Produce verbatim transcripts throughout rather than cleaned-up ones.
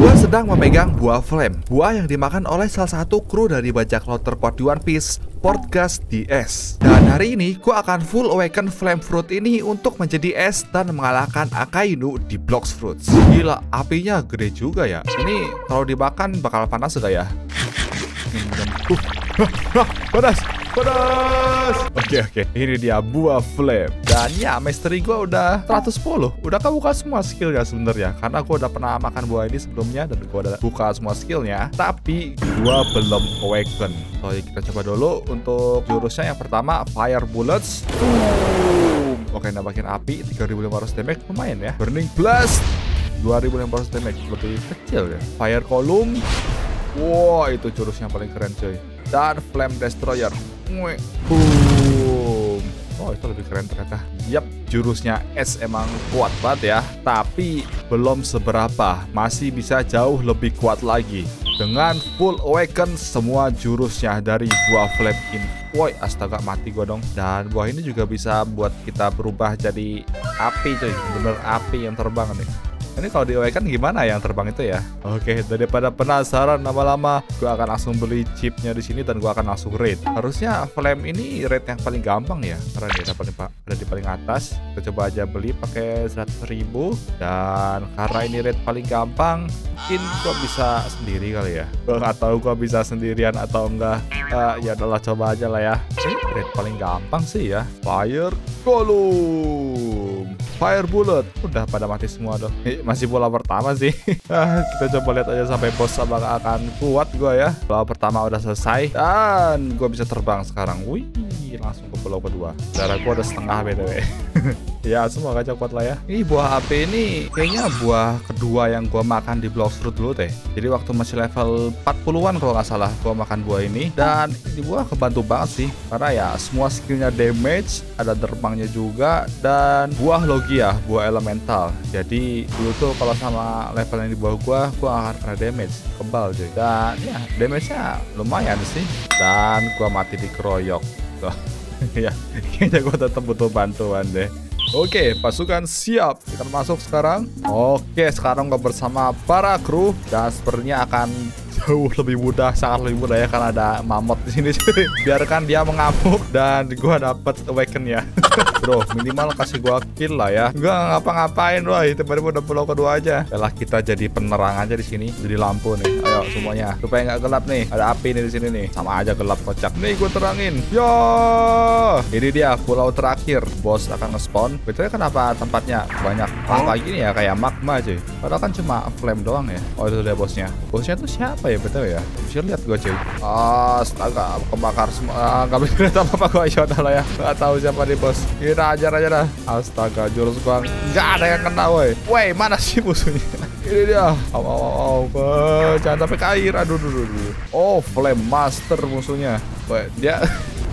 Gue sedang memegang buah flame, buah yang dimakan oleh salah satu kru dari bajak laut terkuat di One Piece, Portgas D. Ace. Dan hari ini gue akan full awaken flame fruit ini untuk menjadi es dan mengalahkan Akainu di Blox Fruits. Gila, apinya gede juga ya. Ini kalau dimakan bakal panas enggak ya? Uh, ah, ah, panas, panas. Oke, oke. Ini dia buah flame. Dan ya, misteri gue udah seratus sepuluh. Udah kan buka semua skill ya sebenarnya, karena gue udah pernah makan buah ini sebelumnya dan gue udah buka semua skillnya. Tapi gue belum awaken. So, kita coba dulu untuk jurusnya. Yang pertama, fire bullets. Boom. Oke, nambahin api tiga ribu lima ratus damage, lumayan ya. Burning blast dua ribu lima ratus damage, lebih kecil ya. Fire column. Wow, itu jurus yang paling keren cuy. Dan flame destroyer. Boom. Oh, itu lebih keren ternyata. Yap, jurusnya es emang kuat banget ya. Tapi belum seberapa, masih bisa jauh lebih kuat lagi. Dengan full awaken semua jurusnya dari buah flame ini. Woi, astaga, mati gue dong. Dan buah ini juga bisa buat kita berubah jadi api cuy. Bener api yang terbang nih. Ini kalau di-awaken gimana yang terbang itu ya? Oke, daripada penasaran lama-lama, gue akan langsung beli chipnya di sini dan gue akan langsung raid. Harusnya flame ini raid yang paling gampang ya, karena dia paling ada di paling atas. Kita coba aja beli pakai seratus ribu, dan karena ini raid paling gampang, mungkin gue bisa sendiri kali ya. Gue nggak tahu gue bisa sendirian atau enggak. Uh, ya adalah coba aja lah ya. Ini raid paling gampang sih ya. Fire column, fire bullet. Udah pada mati semua dong. Masih bola pertama sih. Kita coba lihat aja sampai bos apakah akan kuat gue ya. Bola pertama udah selesai dan gue bisa terbang sekarang. Wih, langsung ke bola kedua. Darah gue udah setengah btw. Ya, semua gak kuat lah ya. Ini buah A P ini kayaknya buah kedua yang gue makan di Blox Fruit dulu teh. Jadi waktu masih level empat puluhan kalau nggak salah gue makan buah ini. Dan ini buah kebantu banget sih, karena ya semua skillnya damage, ada terbangnya juga. Dan buah logia, buah elemental. Jadi dulu tuh kalau sama level yang di bawah gue, gue akan kena damage kebal jadi. Dan ya damage-nya lumayan sih. Dan gue mati di keroyok. Ya, kayaknya gue tetap butuh bantuan deh. Oke, pasukan siap. Kita masuk sekarang. Oke, sekarang gue bersama para kru. Dan sepertinya akan jauh lebih mudah, sangat lebih mudah ya, karena ada mamot di sini. Biarkan dia mengamuk dan gue dapet awaken ya. Bro, minimal kasih gue kill lah ya. Gue ngapa-ngapain loh, tiba-tiba udah pulau kedua aja. Yalah, kita jadi penerang aja di sini, jadi lampu nih. Ayo semuanya, supaya nggak gelap nih. Ada api nih di sini nih. Sama aja gelap kocak. Nih gue terangin. Yo, ini dia pulau terakhir. Bos akan nge-spawn. Betulnya kenapa tempatnya banyak lava gini ya, kayak magma cuy. Padahal kan cuma flame doang ya. Oh, itu dia bosnya. Bosnya tuh siapa ya, betul ya? Bisa lihat gue cuy. Ah, astaga, kebakar semua. Gak bisa lihat apa-apa gue, yaudah lah ya. Gak tahu siapa nih bos. Kita ajar aja dah. Astaga, jurus gue nggak ada yang kena woi. Woi, mana sih musuhnya? Ini dia. Aw, aw, aw, aw. Jangan sampai ke air. Aduh, aduh, aduh, aduh. Oh, flame master musuhnya. Woi, dia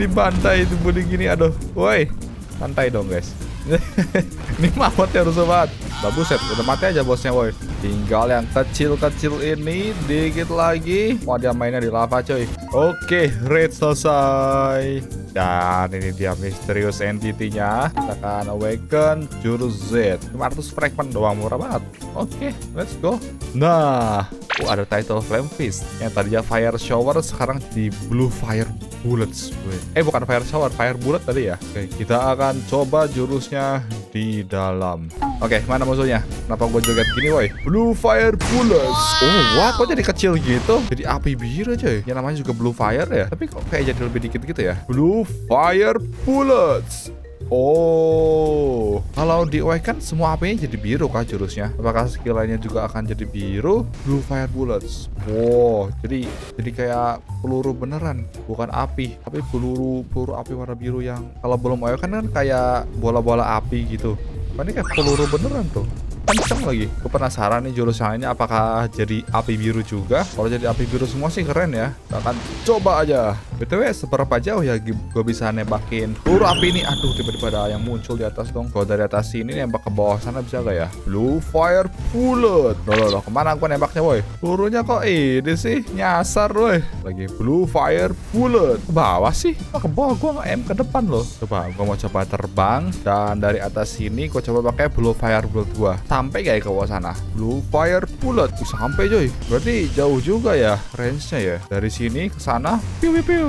dibantai itu budi gini. Aduh, woi, santai dong guys. Ini mamot ya, rusuh banget. Bagus set, udah mati aja bosnya woi. Tinggal yang kecil-kecil ini. Dikit lagi. Wah, dia mainnya di lava coy. Oke, raid selesai. Dan ini dia misterius entity-nya. Kita akan awaken jurus Z. lima ratus fragment doang, murah banget. Oke, let's go. Nah, uh, ada title flame fist. Yang tadinya fire shower sekarang jadi blue fire bullets. Eh, bukan fire shower, fire bullet tadi ya. Oke, kita akan coba jurusnya di dalam. Oke, mana musuhnya? Kenapa gue joget gini woi? Blue fire bullets. Oh, wah, kok jadi kecil gitu? Jadi api biru coy. Yang namanya juga blue fire ya. Tapi kok kayak jadi lebih dikit gitu ya? Blue fire bullets. Oh, kalau di-awaken semua apinya jadi biru kah jurusnya? Apakah skill lainnya juga akan jadi biru? Blue fire bullets. Wow, jadi jadi kayak peluru beneran, bukan api, tapi peluru peluru api warna biru yang kalau belum awaken kan kayak bola-bola api gitu. Ini kayak peluru beneran tuh. Kenceng lagi. Gue penasaran nih jurus yang ini apakah jadi api biru juga? Kalau jadi api biru semua sih keren ya. Kita akan coba aja. B T W seberapa jauh ya gue bisa nembakin peluru api ini? Aduh, tiba-tiba ada yang muncul di atas dong. Kalau dari atas sini nembak ke bawah sana bisa gak ya? Blue fire bullet. Loh loh loh, kemana gue nembaknya boy? Pelurunya kok ini sih nyasar boy. Lagi blue fire bullet. Ke bawah sih? Oh, ke bawah gue nge-aim ke depan loh. Coba gue mau coba terbang dan dari atas sini gue coba pakai blue fire bullet gue. Sampai gak ya ke bawah sana? Blue fire bullet. Uh, sampai coy. Berarti jauh juga ya range-nya ya. Dari sini ke sana piu piu piu.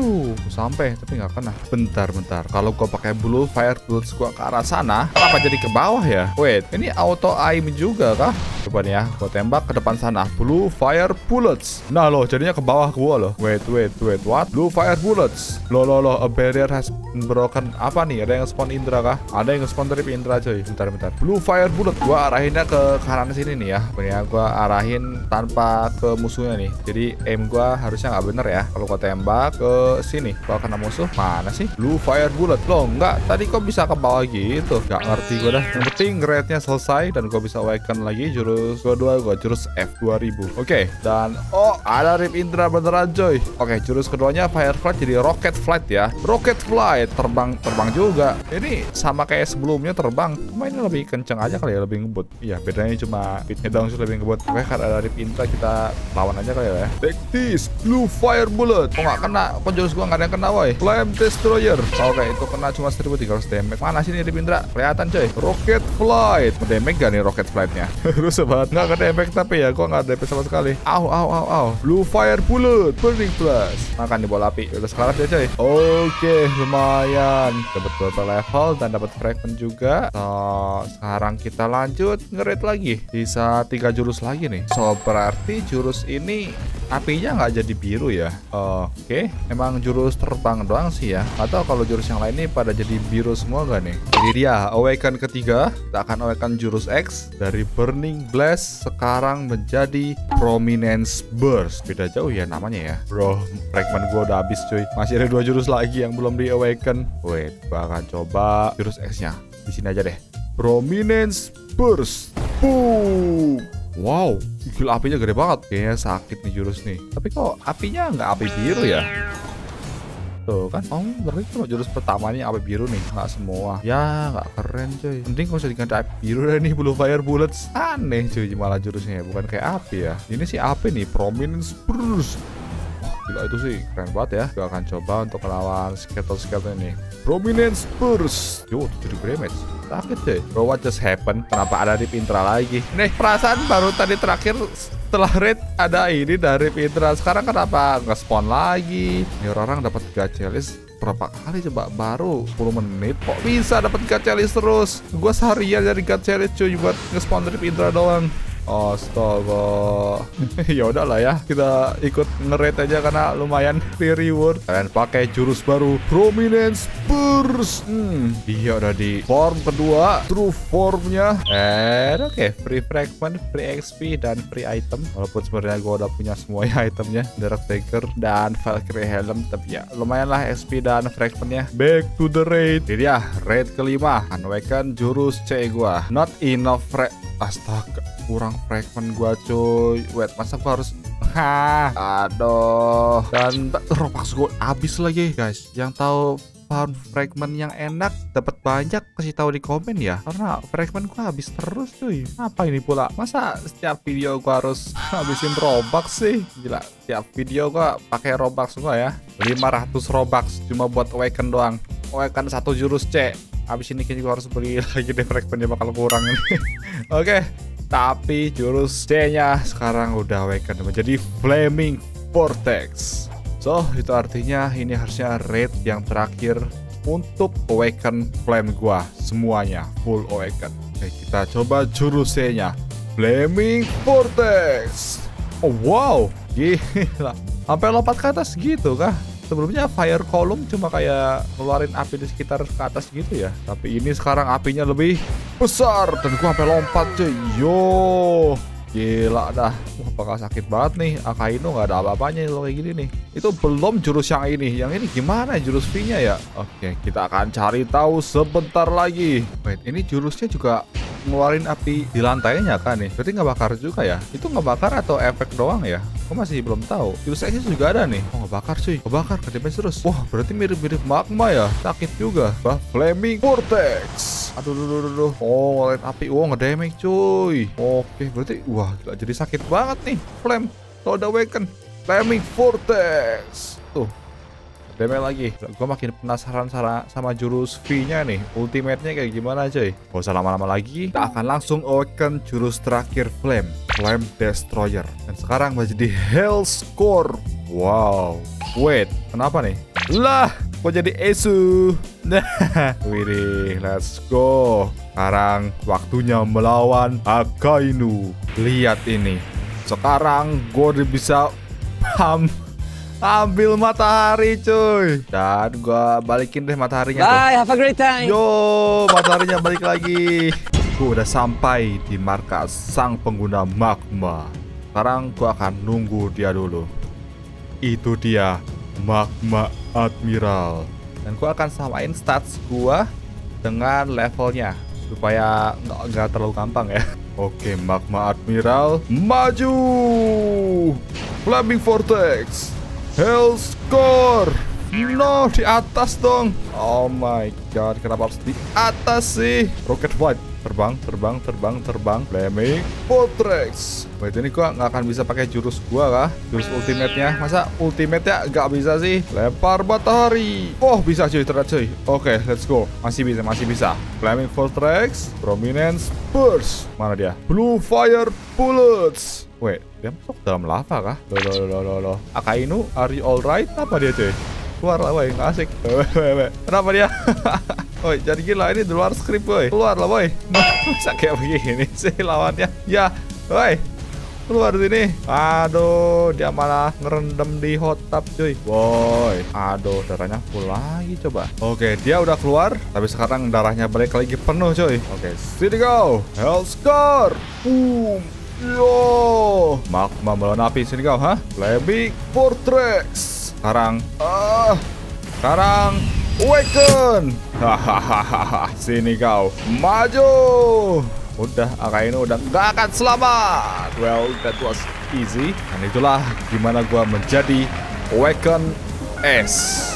Sampai tapi nggak kena. Bentar bentar. Kalau gue pakai blue fire bullet gue ke arah sana, apa jadi ke bawah ya? Wait, ini auto aim juga kah? Coba nih ya, gue tembak ke depan sana. Blue fire bullets. Nah loh, jadinya ke bawah gue loh. Wait wait wait what? Blue fire bullets. Loh loh loh, a barrier has been broken. Apa nih? Ada yang spawn Indra kah? Ada yang spawn trip Indra coy. Bentar bentar. Blue fire bullet. Gue arahinnya ke kanan sini nih ya. Bener gue arahin tanpa ke musuhnya nih. Jadi aim gue harusnya nggak bener ya. Kalau gue tembak ke sini, kalau kena musuh mana sih? Blue fire bullet. Loh nggak, tadi kok bisa ke bawah gitu? Nggak ngerti gue dah. Yang penting grade-nya selesai dan gue bisa awaken lagi jurus kedua gue, jurus F dua ribu. Oke, okay, dan oh ada Rip Indra beneran coy. Oke, okay, jurus keduanya Fireflight jadi Rocket Flight ya. Rocket Flight, terbang terbang juga. Ini sama kayak sebelumnya terbang, cuma ini lebih kenceng aja kali ya, lebih ngebut. Iya, bedanya cuma speednya down sih, lebih ngebut. Oke, okay, karena ada Rip Indra kita lawan aja kali ya. Take this blue fire bullet. Kok nggak kena? Kok jurus gue nggak ada yang kena woy? Flame Destroyer. Oke, okay, itu kena cuma seribu tiga ratus damage. Mana sih Rip Indra? Kelihatan coy. Rocket Flight. Damage gak nih Rocket Flight-nya? Terus banget nggak ada efek tapi ya gua nggak ada efek sama sekali. Au au au au. Blue fire bullet burning plus. Makan di bola api udah sekarat ya coy. Oke, lumayan dapat beberapa level dan dapat fragment juga. So, sekarang kita lanjut ngerit lagi, bisa tiga jurus lagi nih. So berarti jurus ini apinya nggak jadi biru ya. Oke, emang jurus terbang doang sih ya, atau kalau jurus yang lain ini pada jadi biru semua gak nih? Jadi dia awaken ketiga, kita akan awaken jurus X dari burning blast sekarang menjadi prominence burst. Beda jauh ya namanya ya. Bro, fragment gue udah habis cuy. Masih ada dua jurus lagi yang belum di awaken. Wait, gue akan coba jurus X-nya di sini aja deh. Prominence burst. Boom. Wow, gila apinya gede banget. Kayaknya sakit nih jurus nih. Tapi kok apinya nggak api biru ya? Tuh kan, oh berarti kalau jurus pertamanya api biru nih, nggak semua ya, nggak keren coy. Mending kalau usah diganti api biru deh nih, blue fire bullets. Aneh cuy malah jurusnya, bukan kayak api ya. Ini sih api nih, prominence burst. Gila itu sih keren banget ya. Gue akan coba untuk melawan skeleton-skeleton ini. Prominence burst. Yo, tujuh damage. Sakit deh. Bro, what just happened? Kenapa ada Rip Indra lagi? Nih, perasaan baru tadi terakhir setelah raid ada ini dari Rip Indra. Sekarang kenapa nggak spawn lagi? Ini orang dapat tiga chalice berapa kali coba? Baru sepuluh menit kok bisa dapat tiga chalice terus. Gue seharian dari tiga chalice cuy buat nge-spawn Rip Indra doang. Astaga. Ya udahlah ya, kita ikut nge-rate aja karena lumayan free reward. Kalian pakai jurus baru Prominence Burst. Hmm, dia udah di form kedua, true formnya. Eh, oke, okay. Free fragment, free X P dan free item. Walaupun sebenarnya gue udah punya semuanya itemnya, Dark Dagger dan Valkyrie Helm, tapi ya lumayan lah X P dan fragmentnya. Back to the raid. Jadi ya, raid kelima. Awaken jurus C gue. Not enough frag. Astaga, kurang fragment gua coy. Wait, masa gua harus ha, aduh. Dan Robux gua habis lagi, guys. Yang tahu farm fragment yang enak dapat banyak, kasih tahu di komen ya. Karena fragment gua habis terus cuy. Apa ini pula? Masa setiap video gua harus habisin Robux sih? Gila, setiap video gua pakai Robux gua ya. lima ratus Robux cuma buat awaken doang. Awaken satu jurus C. Abis ini kayaknya gue harus beli lagi deh, fragmentnya bakal kurang ini. Oke, okay. Tapi jurus C-nya sekarang udah awaken menjadi Flaming Vortex. So, itu artinya ini harusnya raid yang terakhir untuk awaken flame gua semuanya, full awaken. Oke, okay, kita coba jurus C-nya Flaming Vortex. Oh, wow, gila. Sampai lompat ke atas gitu kah? Sebelumnya fire column cuma kayak ngeluarin api di sekitar ke atas gitu ya. Tapi ini sekarang apinya lebih besar dan gua sampai lompat cuy. Yo, gila dah. Wah, bakal sakit banget nih. Akainu nggak ada apa-apanya kalau kayak gini nih. Itu belum jurus yang ini. Yang ini gimana jurus V-nya ya? Oke, kita akan cari tahu sebentar lagi. Wait, ini jurusnya juga ngeluarin api di lantainya kan nih. Berarti nggak bakar juga ya? Itu nggak bakar atau efek doang ya? Kok masih belum tahu? Virus X juga ada nih. Oh, ngebakar cuy. Ngebakar, nge-damage terus. Wah, berarti mirip-mirip magma ya. Sakit juga. Bah, flaming vortex. Aduh, aduh, aduh, aduh. Oh, ngeliat api. Oh, nge-damage cuy. Oke, berarti wah, gila, jadi sakit banget nih. Flame, Lord Awaken, flaming vortex. Tuh. Damage lagi. Gue makin penasaran sama jurus V-nya nih. Ultimate-nya kayak gimana coy. Gak usah lama-lama lagi. Kita akan langsung awaken jurus terakhir Flame. Flame Destroyer. Dan sekarang menjadi Hellscore. Wow. Wait. Kenapa nih? Lah. Kok jadi Esu? Nah. Widih. Let's go. Sekarang waktunya melawan Akainu. Lihat ini. Sekarang gue bisa paham. Ambil matahari cuy. Dan gua balikin deh mataharinya. Bye, tuh. Have a great time. Yo, mataharinya balik lagi. Gua udah sampai di markas sang pengguna magma. Sekarang gua akan nunggu dia dulu. Itu dia Magma Admiral. Dan gua akan samain stats gua dengan levelnya supaya nggak terlalu gampang ya. Oke, Magma Admiral maju. Flaming Vortex. Hellscore. No, di atas dong. Oh my god, kenapa harus di atas sih? Rocket White. Terbang, terbang, terbang, terbang. Flaming Vortex. Wait, ini gua nggak akan bisa pakai jurus gua kah? Jurus ultimate-nya. Masa ultimate-nya nggak bisa sih? Lempar matahari. Oh, bisa cuy, ternyata cuy. Oke, okay, let's go. Masih bisa, masih bisa. Flaming Vortex. Prominence Burst. Mana dia? Blue Fire Bullets. Wait, dia masuk dalam lava kah? Loh, loh, loh, loh, loh. Akainu, are you alright? Apa dia cuy? Keluar lah woy, gak asik. Kenapa dia? Woy, jadi gila, ini di luar skrip woy. Keluar lah woy. Masa kayak begini sih lawannya? Ya, woy. Keluar sini. Aduh, dia malah ngerendam di hot tub cuy. Woi, aduh, darahnya full lagi coba. Oke, dia udah keluar, tapi sekarang darahnya balik lagi penuh cuy. Oke, sini go. Hellscore. Boom. Yo, magma balon api sini kau, ha? Flaming Vortex. Sekarang, ah, sekarang, awaken. Hahaha, sini kau, maju. Udah, Akainu udah gak akan selamat. Well, that was easy. Dan itulah gimana gua menjadi awaken S.